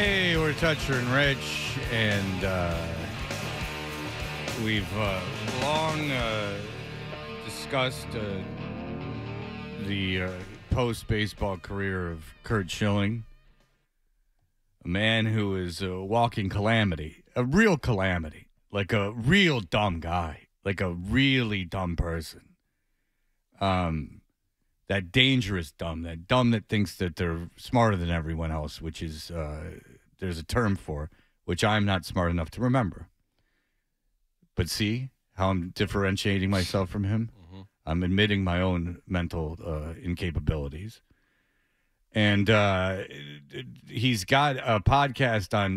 Hey, we're Toucher and Rich, and we've long discussed the post-baseball career of Curt Schilling, a man who is a walking calamity, a real calamity, like a real dumb guy, like a really dumb person. That dangerous dumb that thinks that they're smarter than everyone else, which is, there's a term for, which I'm not smart enough to remember. But see how I'm differentiating myself from him? Mm-hmm. I'm admitting my own mental incapabilities. And he's got a podcast on,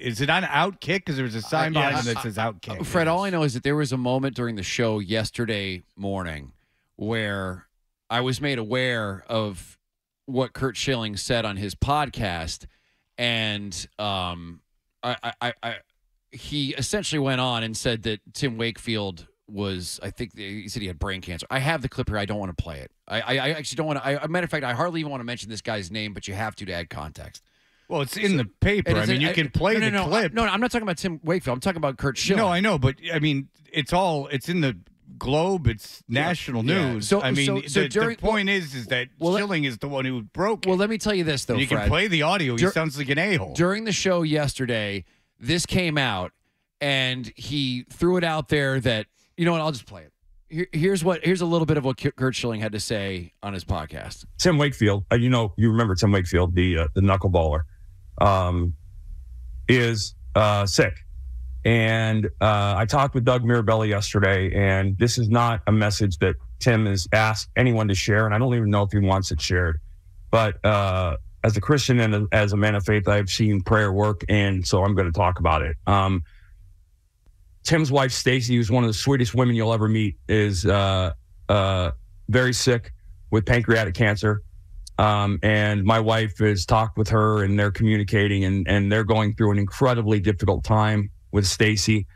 is it on OutKick? Because there's a sign behind him that says OutKick. Fred, all I know is that there was a moment during the show yesterday morning where I was made aware of what Curt Schilling said on his podcast, and he essentially went on and said that Tim Wakefield was, I think he said he had brain cancer. I have the clip here. I don't want to play it. I actually don't want to. As a matter of fact, I hardly even want to mention this guy's name, but you have to add context. Well, it's in the paper. I mean, you can play the clip. No, I'm not talking about Tim Wakefield. I'm talking about Curt Schilling. No, I know, but I mean, it's in the Globe, it's national news. So I mean, the point is that Schilling is the one who broke it. Well, let me tell you this, though, Fred. You can play the audio. He sounds like an a-hole. During the show yesterday, this came out, and he threw it out there that, you know what, I'll just play it. Here's a little bit of what Curt Schilling had to say on his podcast. Tim Wakefield, you remember Tim Wakefield, the knuckleballer, is sick. And I talked with Doug Mirabelli yesterday, and this is not a message that Tim has asked anyone to share, and I don't even know if he wants it shared. But as a Christian and as a man of faith, I've seen prayer work, and so I'm going to talk about it. Tim's wife, Stacy, who's one of the sweetest women you'll ever meet, is very sick with pancreatic cancer. And my wife has talked with her, and they're communicating, and they're going through an incredibly difficult time with Stacy,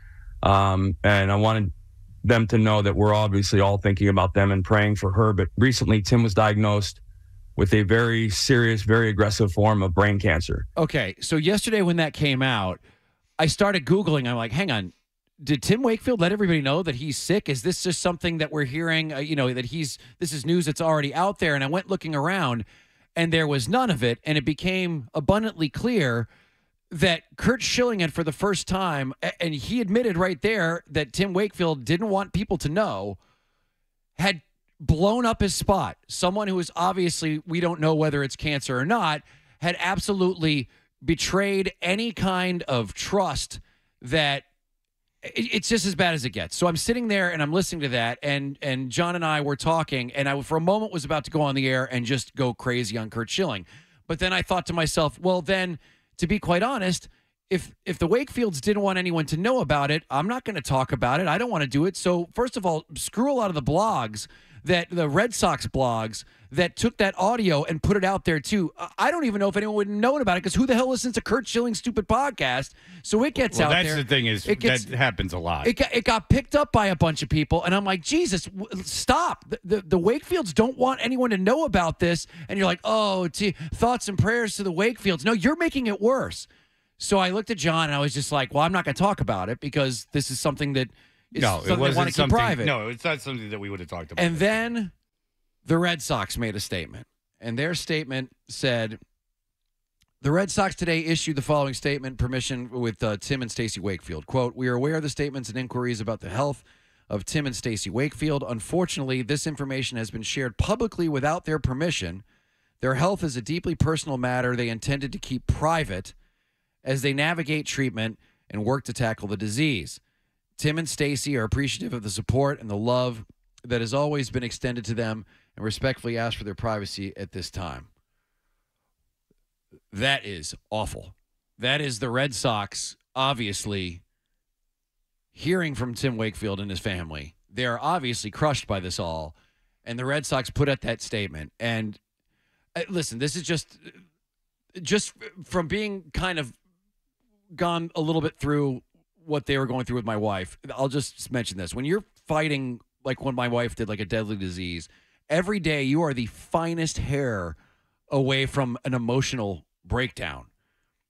and I wanted them to know that we're obviously all thinking about them and praying for her. But recently, Tim was diagnosed with a very serious, very aggressive form of brain cancer. Okay, so yesterday when that came out, I started Googling. I'm like, hang on, did Tim Wakefield let everybody know that he's sick? Is this just something that we're hearing, that this is news that's already out there? And I went looking around, and there was none of it, and it became abundantly clear that Curt Schilling had, for the first time, and he admitted right there that Tim Wakefield didn't want people to know, had blown up his spot. Someone who is obviously, we don't know whether it's cancer or not, had absolutely betrayed any kind of trust that it's just as bad as it gets. So I'm sitting there and I'm listening to that, and John and I were talking, and I, for a moment, was about to go on the air and just go crazy on Curt Schilling. But then I thought to myself, well, then, to be quite honest, if the Wakefields didn't want anyone to know about it, I'm not going to talk about it. I don't want to do it. So, first of all, screw a lot of the blogs, the Red Sox blogs, that took that audio and put it out there, too. I don't even know if anyone would know about it, because who the hell listens to Curt Schilling's stupid podcast? So it gets out there. That's the thing is, that happens a lot. It got picked up by a bunch of people, and I'm like, Jesus, stop. The Wakefields don't want anyone to know about this. And you're like, oh, thoughts and prayers to the Wakefields. No, you're making it worse. So I looked at John, and I was just like, well, I'm not going to talk about it, because this is something that is something they want to keep private. No, it's not something that we would have talked about. And then the Red Sox made a statement, and their statement said, the Red Sox today issued the following statement, permission with Tim and Stacy Wakefield. Quote, we are aware of the statements and inquiries about the health of Tim and Stacy Wakefield. Unfortunately, this information has been shared publicly without their permission. Their health is a deeply personal matter they intended to keep private as they navigate treatment and work to tackle the disease. Tim and Stacy are appreciative of the support and the love that has always been extended to them, and respectfully ask for their privacy at this time. That is awful. That is the Red Sox, obviously, hearing from Tim Wakefield and his family. They are obviously crushed by this all, and the Red Sox put out that statement. And, listen, this is just from being kind of gone a little bit through what they were going through with my wife, I'll just mention this. When you're fighting, like when my wife did, like a deadly disease, every day you are the finest hair away from an emotional breakdown.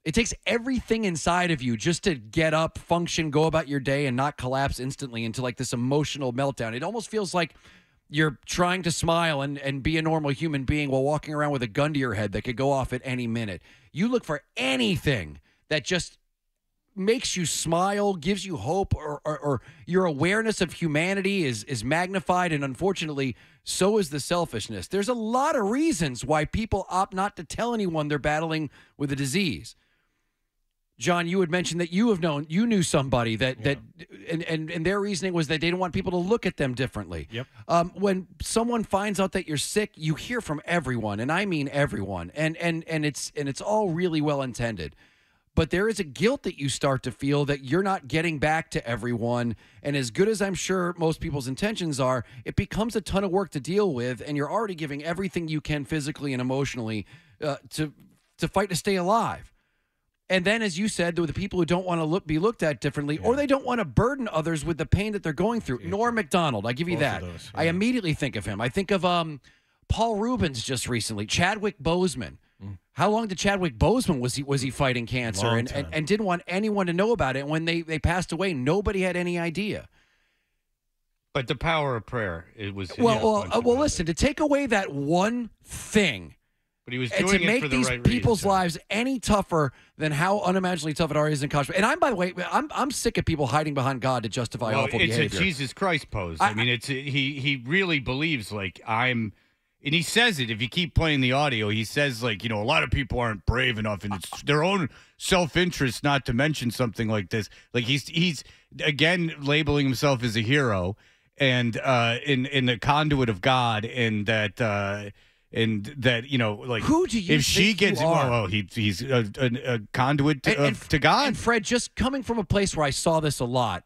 It takes everything inside of you just to get up, function, go about your day, and not collapse instantly into like this emotional meltdown. It almost feels like you're trying to smile and be a normal human being while walking around with a gun to your head that could go off at any minute. You look for anything that just makes you smile, gives you hope, or your awareness of humanity is magnified, and unfortunately, so is the selfishness. There's a lot of reasons why people opt not to tell anyone they're battling with a disease. John, you had mentioned that you knew somebody that and their reasoning was that they didn't want people to look at them differently. Yep. When someone finds out that you're sick, you hear from everyone, and I mean everyone, and it's all really well intended. But there is a guilt that you start to feel that you're not getting back to everyone. And as good as I'm sure most people's intentions are, it becomes a ton of work to deal with, and you're already giving everything you can physically and emotionally to fight to stay alive. And then, as you said, there were the people who don't want to be looked at differently, or they don't want to burden others with the pain that they're going through. Yeah. Norm McDonald, I give you both that. Those, yeah. I immediately think of him. I think of Paul Rubens just recently, Chadwick Boseman. How long did Chadwick Boseman was he fighting cancer and didn't want anyone to know about it? And when they passed away, nobody had any idea. But the power of prayer, it was well. Listen, to take away that one thing, but he was doing to make these people's lives any tougher than how unimaginably tough it already is in college. And I'm, by the way, I'm sick of people hiding behind God to justify awful behavior. It's a Jesus Christ pose. I mean, it's he really believes like I'm. And he says it, if you keep playing the audio, he says, like, you know, a lot of people aren't brave enough, and it's their own self-interest not to mention something like this. Like, he's again, labeling himself as a hero and in the conduit of God, and that, you know, like, who do you if she gets, well, he's a conduit to God. And Fred, just coming from a place where I saw this a lot,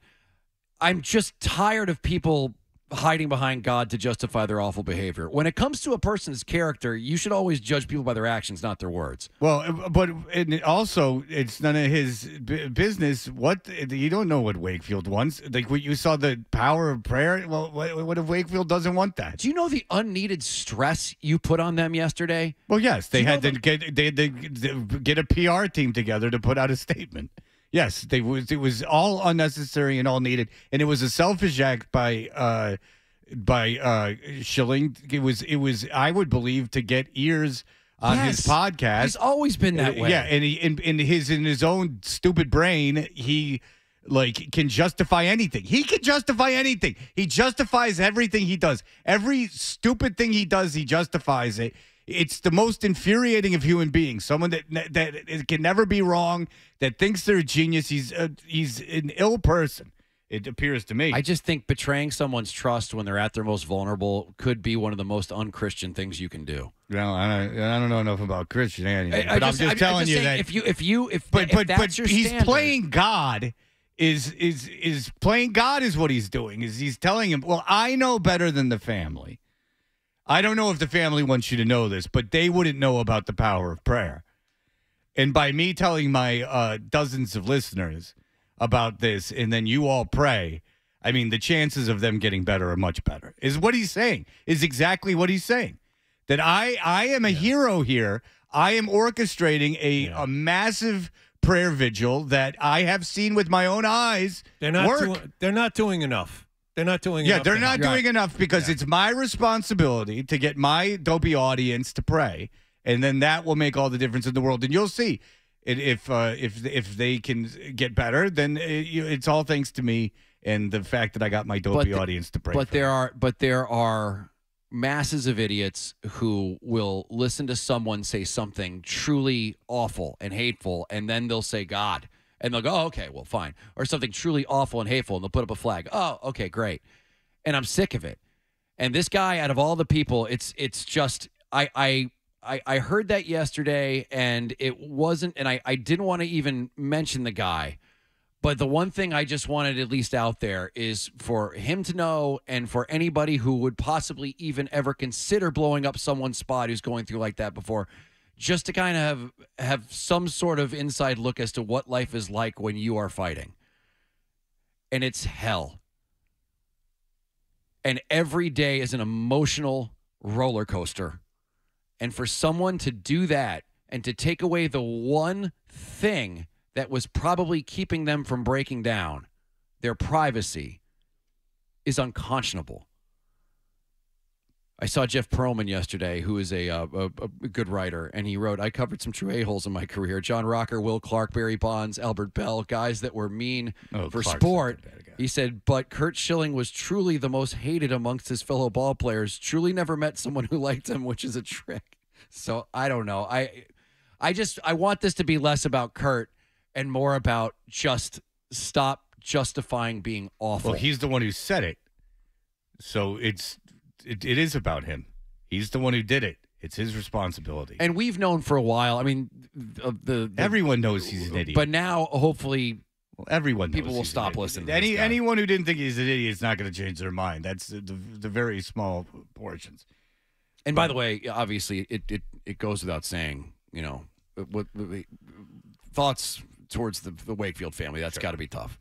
I'm just tired of people hiding behind God to justify their awful behavior. When it comes to a person's character, you should always judge people by their actions, not their words. Well, but also, it's none of his business. What, you don't know what Wakefield wants. Like, you saw the power of prayer. Well, what if Wakefield doesn't want that? Do you know the unneeded stress you put on them yesterday? Well, yes, they had to get a PR team together to put out a statement. Yes, it was all unnecessary and all needed, and it was a selfish act by Schilling. It was I would believe to get ears on his podcast. He's always been that way. Yeah, and in his own stupid brain, he like can justify anything. He can justify anything. He justifies everything he does. Every stupid thing he does, he justifies it. It's the most infuriating of human beings. Someone that can never be wrong, that thinks they're a genius. He's an ill person, it appears to me. I just think betraying someone's trust when they're at their most vulnerable could be one of the most un-Christian things you can do. Well, I don't know enough about Christianity, but I'm just telling you that if he's standard. Playing God. Is playing God is what he's doing. Is he's telling him, well, I know better than the family. I don't know if the family wants you to know this, but they wouldn't know about the power of prayer. And by me telling my dozens of listeners about this, and then you all pray, I mean, the chances of them getting better are much better, is what he's saying, is exactly what he's saying. That I am a hero here. I am orchestrating a massive prayer vigil that I have seen with my own eyes. They're not doing enough. They're not doing enough. Yeah, they're not doing enough because it's my responsibility to get my dopey audience to pray, and then that will make all the difference in the world. And you'll see if they can get better, then it's all thanks to me and the fact that I got my dopey audience to pray. But there are masses of idiots who will listen to someone say something truly awful and hateful, and then they'll say God. And they'll go, oh, okay, well, fine. Or something truly awful and hateful, and they'll put up a flag. Oh, okay, great. And I'm sick of it. And this guy, out of all the people, it's just, I heard that yesterday, and it wasn't, and I didn't want to even mention the guy. But the one thing I just wanted at least out there is for him to know, and for anybody who would possibly even ever consider blowing up someone's spot who's going through like that before, just to kind of have some sort of inside look as to what life is like when you are fighting. And it's hell. And every day is an emotional roller coaster. And for someone to do that and to take away the one thing that was probably keeping them from breaking down, their privacy, is unconscionable. I saw Jeff Perlman yesterday, who is a good writer, and he wrote, I covered some true a-holes in my career. John Rocker, Will Clark, Barry Bonds, Albert Bell, guys that were mean for Clark's sport. He said, but Curt Schilling was truly the most hated amongst his fellow ballplayers. Truly never met someone who liked him, which is a trick. So I don't know. I want this to be less about Curt and more about just stop justifying being awful. Well, he's the one who said it. So it is about him. He's the one who did it. It's his responsibility. And we've known for a while. I mean, everyone knows he's an idiot. But now, hopefully, everyone knows people will stop listening. Anyone who didn't think he's an idiot is not going to change their mind. That's the very small portions. And by the way, obviously, it goes without saying. You know, what thoughts towards the Wakefield family? That's got to be tough.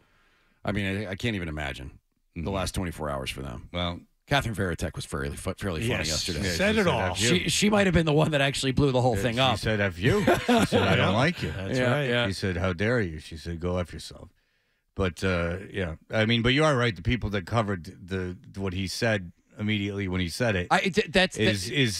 I mean, I can't even imagine the last 24 hours for them. Well. Catherine Veritek was fairly funny yesterday. She said it all. She might have been the one that actually blew the whole thing up. She said, F you. She said, I don't like you. That's right. Yeah. She said, how dare you? She said, go F yourself. But, yeah. I mean, but you are right. The people that covered what he said immediately when he said it.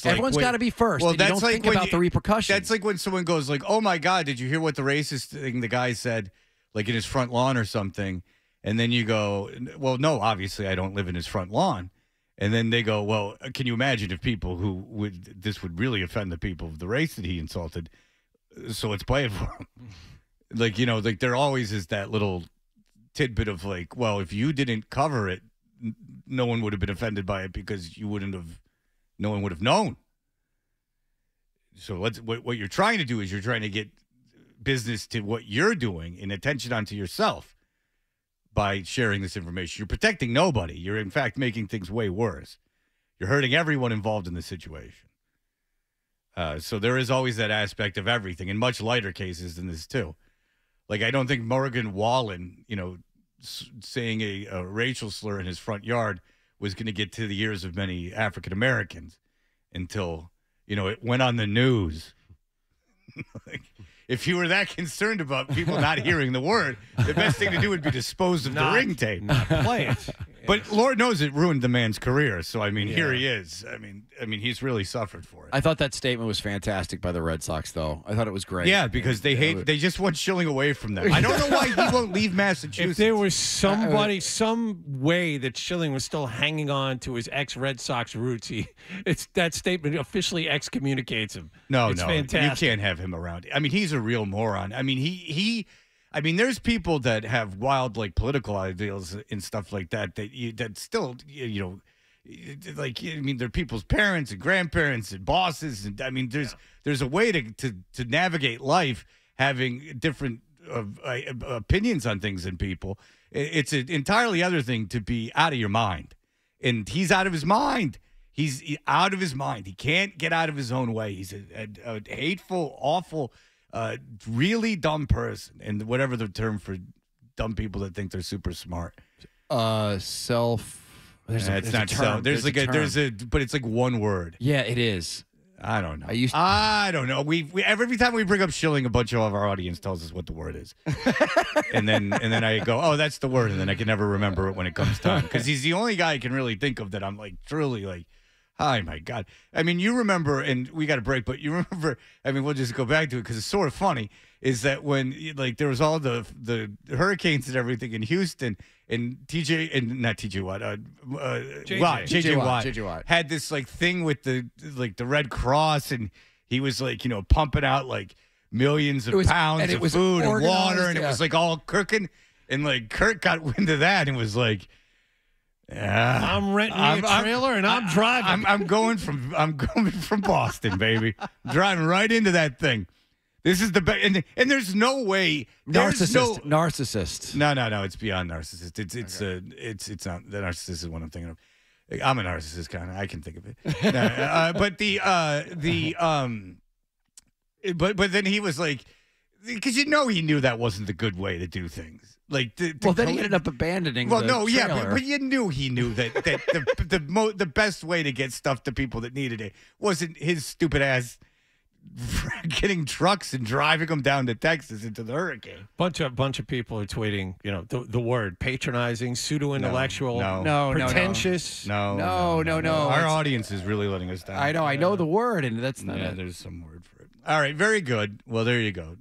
Everyone's got to be first. Well, that's like think about the repercussions. That's like when someone goes like, oh, my God, did you hear what the racist thing the guy said, like in his front lawn or something? And then you go, well, no, obviously I don't live in his front lawn. And then they go, well, can you imagine if people who would, this would really offend the people of the race that he insulted, so let's play it for him. Like, you know, like there always is that little tidbit of like, well, if you didn't cover it, no one would have been offended by it because you wouldn't have, no one would have known. So what you're trying to do is you're trying to get business to what you're doing and attention onto yourself. By sharing this information, you're protecting nobody. You're, in fact, making things way worse. You're hurting everyone involved in the situation. So there is always that aspect of everything, in much lighter cases than this, too. Like, I don't think Morgan Wallen, you know, saying a racial slur in his front yard was going to get to the ears of many African-Americans until, you know, it went on the news. Like, if you were that concerned about people not hearing the word, the best thing to do would be dispose of the ring tape. Not play it. But Lord knows it ruined the man's career. So, I mean, here he is. I mean, he's really suffered for it. I thought that statement was fantastic by the Red Sox, though. I thought it was great. Yeah, because they just want Schilling away from them. I don't know why he won't leave Massachusetts. If there was some way that Schilling was still hanging on to his ex-Red Sox roots, that statement officially excommunicates him. No, fantastic. You can't have him around. I mean, he's a real moron. I mean, I mean, there's people that have wild, like, political ideals and stuff like that, that still, you know, like, I mean, they're people's parents and grandparents and bosses. And I mean, there's a way to navigate life having different opinions on things than people. It's an entirely other thing to be out of your mind. And he's out of his mind. He's out of his mind. He can't get out of his own way. He's a hateful, awful really dumb person, and whatever the term for dumb people that think they're super smart. But it's like one word. Yeah, it is. I don't know. I don't know. We every time we bring up Schilling, a bunch of our audience tells us what the word is, and then I go, oh, that's the word, and then I can never remember it when it comes time because he's the only guy I can really think of that I'm like truly like. Oh, my God. I mean, you remember, and we got a break, but you remember, I mean, we'll just go back to it because it's sort of funny, is that when, like, there was all the hurricanes and everything in Houston, and JJ Watt had this, like, thing with the Red Cross, and he was, like, you know, pumping out, like, millions of pounds of food and water, and it was, like, all cooking, and, like, Curt got wind of that and was, like, yeah, I'm renting a trailer and I'm driving. I'm going from Boston, baby. I'm driving right into that thing. This is the best, and there's no way narcissist. No, it's beyond narcissist. It's not the narcissist is what I'm thinking of. I'm a narcissist kind of. I can think of it. No, but then he was like. Because you know he knew that wasn't the good way to do things. Like then he ended up abandoning. Well, but you knew he knew that the best way to get stuff to people that needed it wasn't his stupid ass getting trucks and driving them down to Texas into the hurricane. Bunch of people are tweeting, you know, the word patronizing, pseudo-intellectual, pretentious. No. Our audience is really letting us down. I know the word, and that's not it. There's some word for it. All right, very good. Well, there you go.